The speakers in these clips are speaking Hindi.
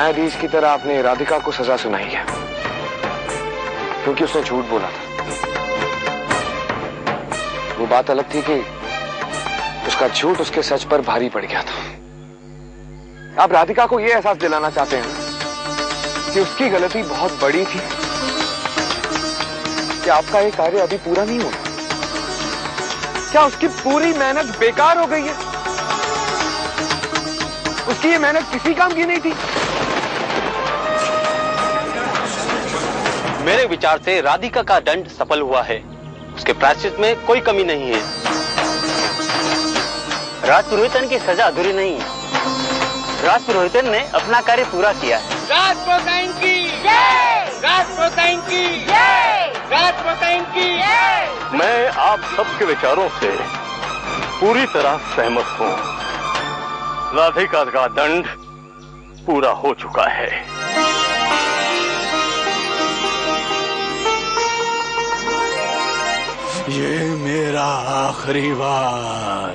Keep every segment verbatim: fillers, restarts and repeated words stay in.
न्यायाधीश की तरह आपने राधिका को सजा सुनाई है क्योंकि उसने झूठ बोला था। वो बात अलग थी कि उसका झूठ उसके सच पर भारी पड़ गया था। आप राधिका को यह एहसास दिलाना चाहते हैं कि उसकी गलती बहुत बड़ी थी, कि आपका ये कार्य अभी पूरा नहीं हुआ, क्या उसकी पूरी मेहनत बेकार हो गई है? उसकी ये मेहनत किसी काम की नहीं थी। मेरे विचार से राधिका का दंड सफल हुआ है, उसके प्रायश्चित में कोई कमी नहीं है। राजपुरोहितन की सजा अधूरी नहीं है, राजपुरोहितन ने अपना कार्य पूरा किया है। राजपुरोहितन की जय! राजपुरोहितन की जय! राजपुरोहितन की जय! मैं आप सबके विचारों से पूरी तरह सहमत हूँ। राधिका का दंड पूरा हो चुका है। ये मेरा आखिरी बार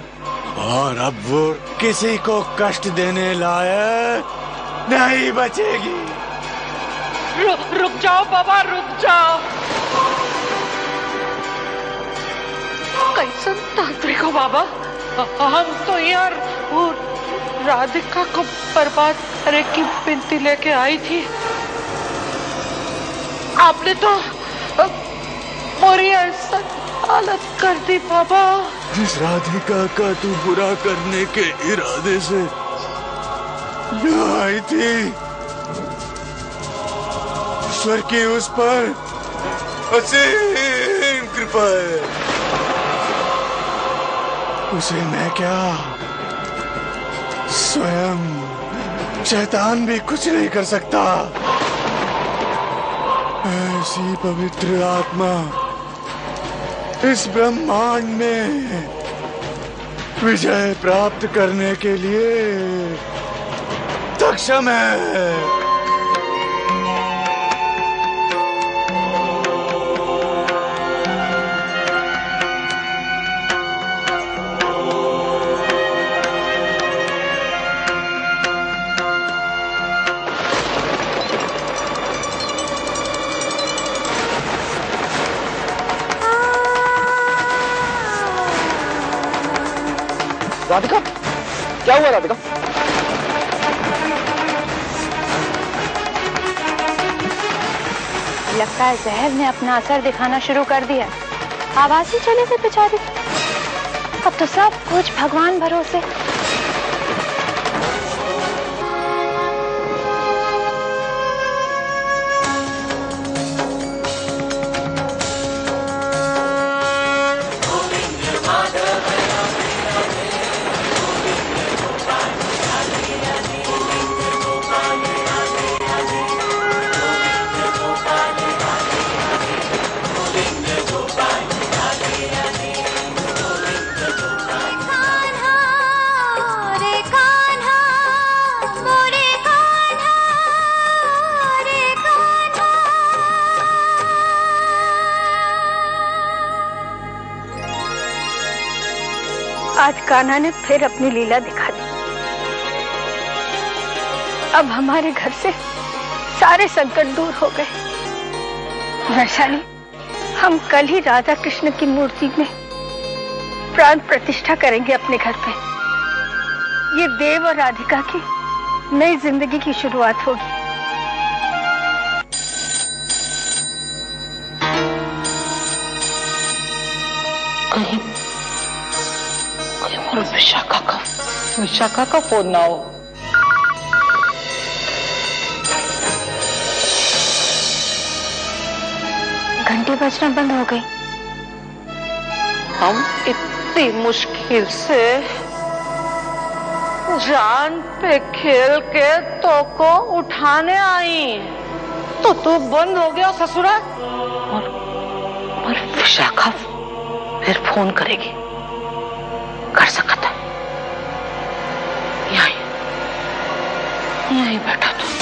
और अब वो किसी को कष्ट देने लायक नहीं बचेगी। रु, रुक जाओ बाबा, रुक जाओ। कैसा तांत्रिक हो बाबा, हम तो यार राधिका को बर्बाद करने की बिनती लेके आई थी, आपने तो पूरी हालत कर दी बाबा। जिस राधिका का तू बुरा करने के इरादे से आई थी, ईश्वर की उस पर असीम कृपा है। उसे मैं क्या, स्वयं शैतान भी कुछ नहीं कर सकता। ऐसी पवित्र आत्मा इस ब्रह्मांड में विजय प्राप्त करने के लिए सक्षम है। राधिका, क्या हुआ राधिका? लगता है जहर ने अपना असर दिखाना शुरू कर दिया। आवाज ही चले गई बेचारी। अब तो सब कुछ भगवान भरोसे। आज कान्हा ने फिर अपनी लीला दिखा दी। अब हमारे घर से सारे संकट दूर हो गए। वैशाली, हम कल ही राधा कृष्ण की मूर्ति में प्राण प्रतिष्ठा करेंगे अपने घर पे। ये देव और राधिका की नई जिंदगी की शुरुआत होगी। कहीं विशाखा का विशाखा का फोन ना हो। घंटी बजना बंद हो गई। हम इतनी मुश्किल से जान पे खेल के तो को उठाने आई, तो तू बंद हो गया ससुरा। और, और विशाखा फिर फोन करेगी, कर सकता है। यहीं यहीं बैठा था।